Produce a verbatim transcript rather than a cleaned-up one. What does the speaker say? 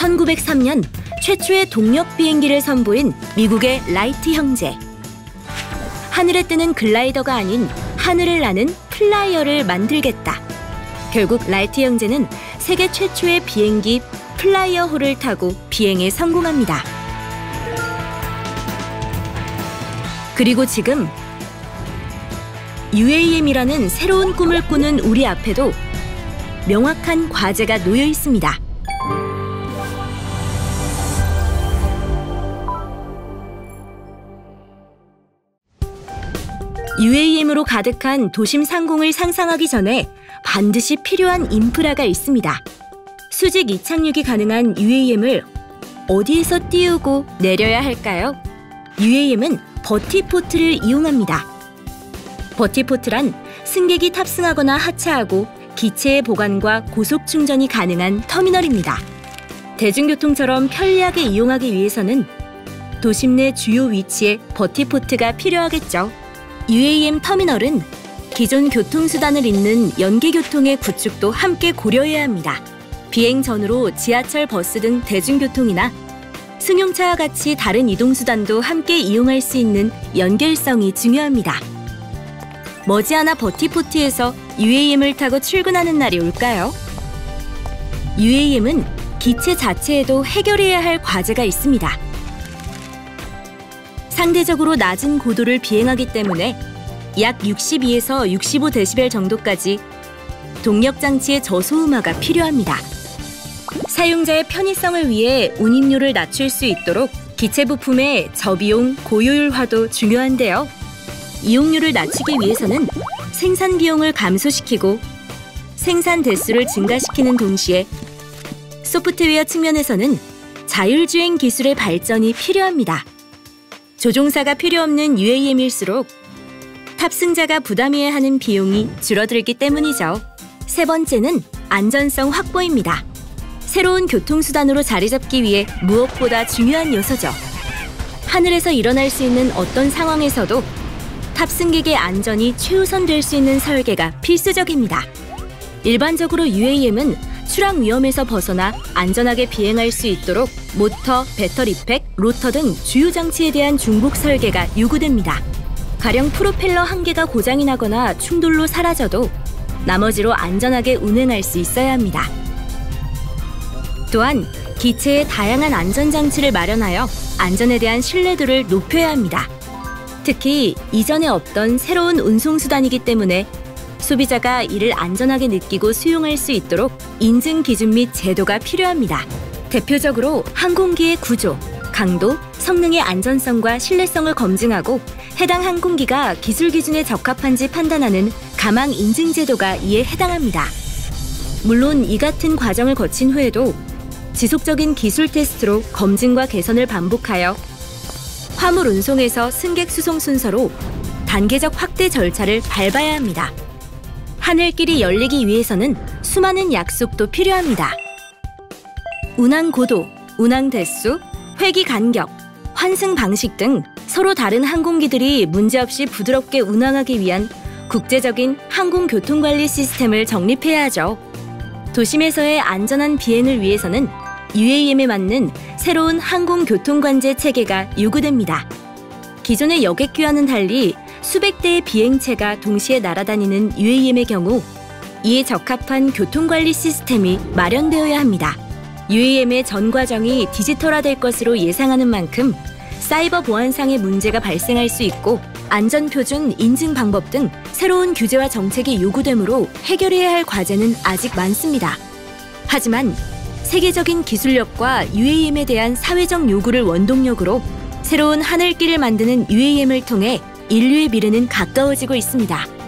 천구백삼 년 최초의 동력 비행기를 선보인 미국의 라이트 형제. 하늘에 뜨는 글라이더가 아닌 하늘을 나는 플라이어를 만들겠다. 결국 라이트 형제는 세계 최초의 비행기 플라이어호를 타고 비행에 성공합니다. 그리고 지금 유에이엠이라는 새로운 꿈을 꾸는 우리 앞에도 명확한 과제가 놓여 있습니다. 유에이엠으로 가득한 도심 상공을 상상하기 전에 반드시 필요한 인프라가 있습니다. 수직 이착륙이 가능한 유에이엠을 어디에서 띄우고 내려야 할까요? 유에이엠은 버티포트를 이용합니다. 버티포트란 승객이 탑승하거나 하차하고 기체의 보관과 고속 충전이 가능한 터미널입니다. 대중교통처럼 편리하게 이용하기 위해서는 도심 내 주요 위치에 버티포트가 필요하겠죠. 유에이엠 터미널은 기존 교통수단을 잇는 연계교통의 구축도 함께 고려해야 합니다. 비행 전후로 지하철, 버스 등 대중교통이나 승용차와 같이 다른 이동수단도 함께 이용할 수 있는 연결성이 중요합니다. 머지않아 버티포트에서 유에이엠을 타고 출근하는 날이 올까요? 유에이엠은 기체 자체에도 해결해야 할 과제가 있습니다. 상대적으로 낮은 고도를 비행하기 때문에 약 육십이에서 육십오 데시벨 정도까지 동력장치의 저소음화가 필요합니다. 사용자의 편의성을 위해 운임료를 낮출 수 있도록 기체 부품의 저비용, 고효율화도 중요한데요. 이용료를 낮추기 위해서는 생산 비용을 감소시키고 생산 대수를 증가시키는 동시에 소프트웨어 측면에서는 자율주행 기술의 발전이 필요합니다. 조종사가 필요 없는 유에이엠일수록 탑승자가 부담해야 하는 비용이 줄어들기 때문이죠. 세 번째는 안전성 확보입니다. 새로운 교통수단으로 자리 잡기 위해 무엇보다 중요한 요소죠. 하늘에서 일어날 수 있는 어떤 상황에서도 탑승객의 안전이 최우선될 수 있는 설계가 필수적입니다. 일반적으로 유에이엠은 추락 위험에서 벗어나 안전하게 비행할 수 있도록 모터, 배터리팩, 로터 등 주요 장치에 대한 중복 설계가 요구됩니다. 가령 프로펠러 한 개가 고장이 나거나 충돌로 사라져도 나머지로 안전하게 운행할 수 있어야 합니다. 또한 기체에 다양한 안전장치를 마련하여 안전에 대한 신뢰도를 높여야 합니다. 특히 이전에 없던 새로운 운송수단이기 때문에 소비자가 이를 안전하게 느끼고 수용할 수 있도록 인증 기준 및 제도가 필요합니다. 대표적으로 항공기의 구조, 강도, 성능의 안전성과 신뢰성을 검증하고 해당 항공기가 기술 기준에 적합한지 판단하는 가망 인증 제도가 이에 해당합니다. 물론 이 같은 과정을 거친 후에도 지속적인 기술 테스트로 검증과 개선을 반복하여 화물 운송에서 승객 수송 순서로 단계적 확대 절차를 밟아야 합니다. 하늘길이 열리기 위해서는 수많은 약속도 필요합니다. 운항 고도, 운항 대수, 회기 간격, 환승 방식 등 서로 다른 항공기들이 문제없이 부드럽게 운항하기 위한 국제적인 항공교통관리 시스템을 정립해야 하죠. 도심에서의 안전한 비행을 위해서는 유에이엠에 맞는 새로운 항공교통관제 체계가 요구됩니다. 기존의 여객기와는 달리 수백 대의 비행체가 동시에 날아다니는 유에이엠의 경우 이에 적합한 교통관리 시스템이 마련되어야 합니다. 유에이엠의 전 과정이 디지털화될 것으로 예상하는 만큼 사이버 보안상의 문제가 발생할 수 있고 안전표준, 인증 방법 등 새로운 규제와 정책이 요구되므로 해결해야 할 과제는 아직 많습니다. 하지만 세계적인 기술력과 유에이엠에 대한 사회적 요구를 원동력으로 새로운 하늘길을 만드는 유에이엠을 통해 인류의 미래는 가까워지고 있습니다.